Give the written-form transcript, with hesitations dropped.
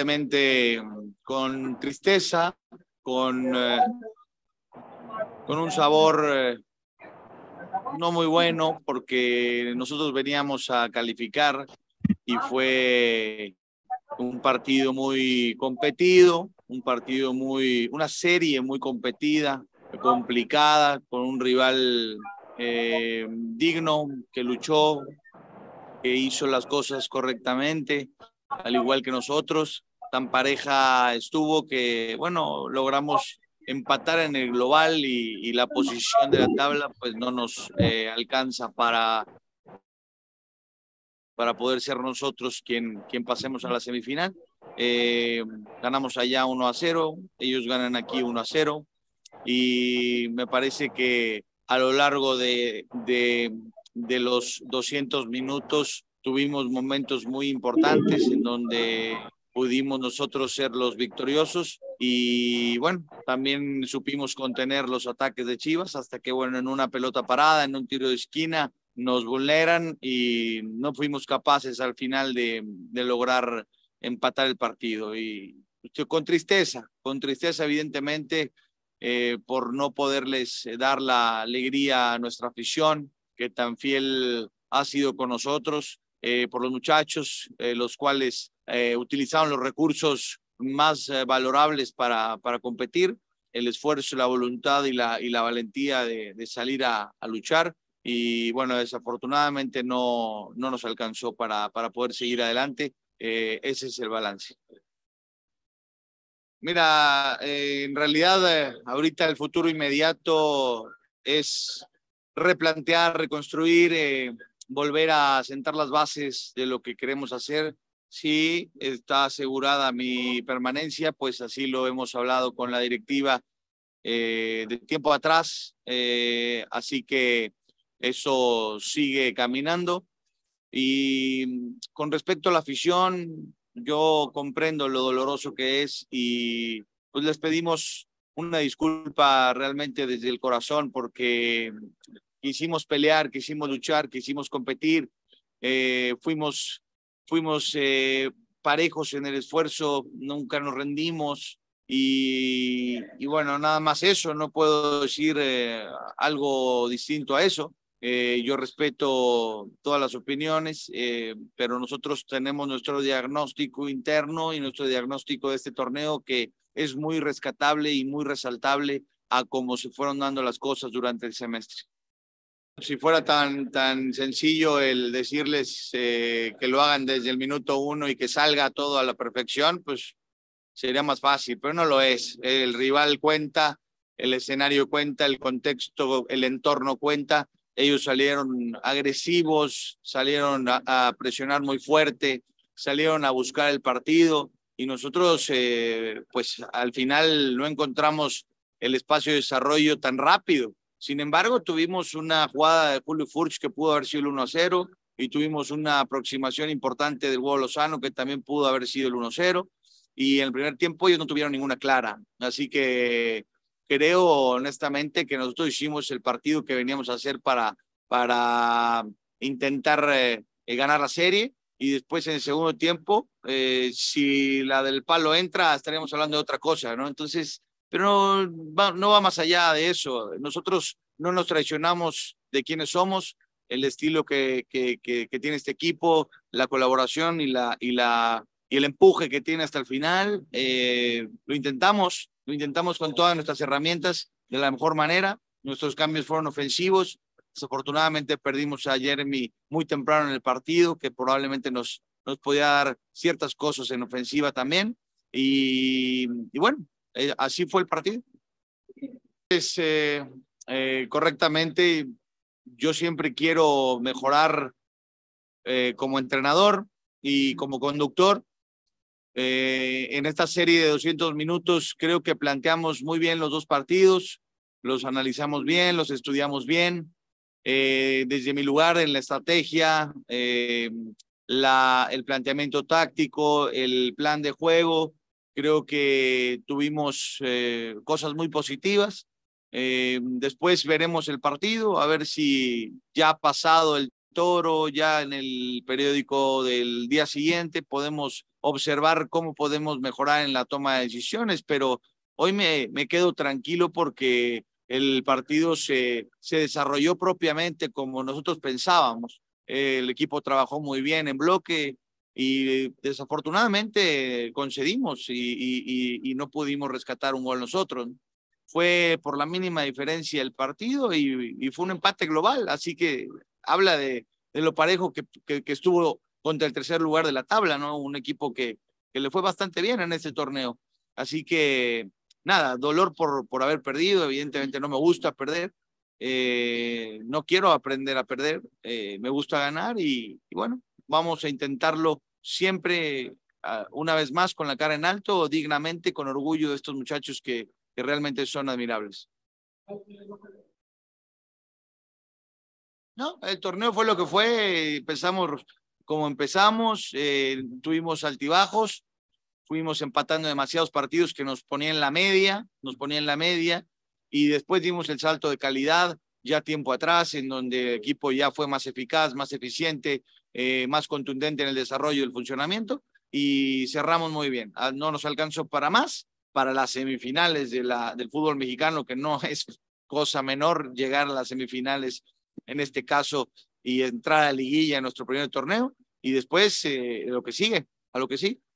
evidentemente con tristeza, con un sabor no muy bueno, porque nosotros veníamos a calificar y fue un partido muy competido, una serie muy competida, complicada, con un rival digno, que luchó, que hizo las cosas correctamente, al igual que nosotros. Tan pareja estuvo que, bueno, logramos empatar en el global y la posición de la tabla pues no nos alcanza para poder ser nosotros quien pasemos a la semifinal. Ganamos allá 1-0, ellos ganan aquí 1-0, y me parece que a lo largo de los 200 minutos tuvimos momentos muy importantes en donde pudimos nosotros ser los victoriosos y, bueno, también supimos contener los ataques de Chivas hasta que, bueno, en una pelota parada, en un tiro de esquina, nos vulneran y no fuimos capaces al final de lograr empatar el partido. Y con tristeza evidentemente por no poderles dar la alegría a nuestra afición, que tan fiel ha sido con nosotros, por los muchachos, los cuales utilizaron los recursos más valorables para competir, el esfuerzo, la voluntad y la valentía de salir a luchar. Y bueno, desafortunadamente no nos alcanzó para poder seguir adelante. Ese es el balance. Mira, en realidad ahorita el futuro inmediato es replantear, reconstruir, volver a sentar las bases de lo que queremos hacer. Si está asegurada mi permanencia, pues así lo hemos hablado con la directiva de tiempo atrás, así que eso sigue caminando. Y con respecto a la afición, yo comprendo lo doloroso que es y pues les pedimos una disculpa realmente desde el corazón, porque quisimos pelear, quisimos luchar, quisimos competir, fuimos parejos en el esfuerzo, nunca nos rendimos y bueno, nada más eso, no puedo decir algo distinto a eso. Yo respeto todas las opiniones, pero nosotros tenemos nuestro diagnóstico interno y nuestro diagnóstico de este torneo, que es muy rescatable y muy resaltable a cómo se fueron dando las cosas durante el semestre. Si fuera tan sencillo el decirles que lo hagan desde el minuto 1 y que salga todo a la perfección, pues sería más fácil, pero no lo es. El rival cuenta, el escenario cuenta, el contexto, el entorno cuenta. Ellos salieron agresivos, salieron a presionar muy fuerte, salieron a buscar el partido y nosotros pues al final no encontramos el espacio de desarrollo tan rápido. Sin embargo, tuvimos una jugada de Julio Furch que pudo haber sido el 1-0 y tuvimos una aproximación importante del Hugo Lozano que también pudo haber sido el 1-0, y en el primer tiempo ellos no tuvieron ninguna clara. Así que creo honestamente que nosotros hicimos el partido que veníamos a hacer para intentar ganar la serie, y después en el segundo tiempo, si la del palo entra, estaríamos hablando de otra cosa, ¿no? Entonces, pero no va más allá de eso. Nosotros no nos traicionamos de quienes somos, el estilo que tiene este equipo, la colaboración y el empuje que tiene hasta el final. Lo intentamos con todas nuestras herramientas de la mejor manera. Nuestros cambios fueron ofensivos. Desafortunadamente perdimos a Jeremy muy temprano en el partido, que probablemente nos podía dar ciertas cosas en ofensiva también. Y bueno, así fue el partido. Correctamente, yo siempre quiero mejorar como entrenador y como conductor. En esta serie de 200 minutos creo que planteamos muy bien los dos partidos, los analizamos bien, los estudiamos bien. Desde mi lugar en la estrategia, el planteamiento táctico, el plan de juego, creo que tuvimos cosas muy positivas. Después veremos el partido, a ver si ya ha pasado el toro, ya en el periódico del día siguiente podemos observar cómo podemos mejorar en la toma de decisiones, pero hoy me quedo tranquilo porque el partido se desarrolló propiamente como nosotros pensábamos. El equipo trabajó muy bien en bloque y desafortunadamente concedimos y no pudimos rescatar un gol nosotros. Fue por la mínima diferencia el partido y fue un empate global, así que habla de lo parejo que estuvo contra el tercer lugar de la tabla, ¿no? Un equipo que le fue bastante bien en este torneo. Así que, nada, dolor por haber perdido, evidentemente no me gusta perder, no quiero aprender a perder, me gusta ganar y bueno, vamos a intentarlo siempre, una vez más, con la cara en alto, dignamente, con orgullo de estos muchachos que realmente son admirables. No, el torneo fue lo que fue, empezamos como empezamos, tuvimos altibajos, fuimos empatando demasiados partidos que nos ponían en la media, y después dimos el salto de calidad ya tiempo atrás, en donde el equipo ya fue más eficaz, más eficiente, más contundente en el desarrollo y el funcionamiento, y cerramos muy bien. No nos alcanzó para más, para las semifinales del fútbol mexicano, que no es cosa menor llegar a las semifinales en este caso y entrar a liguilla en nuestro primer torneo, y después lo que sigue, a lo que sí.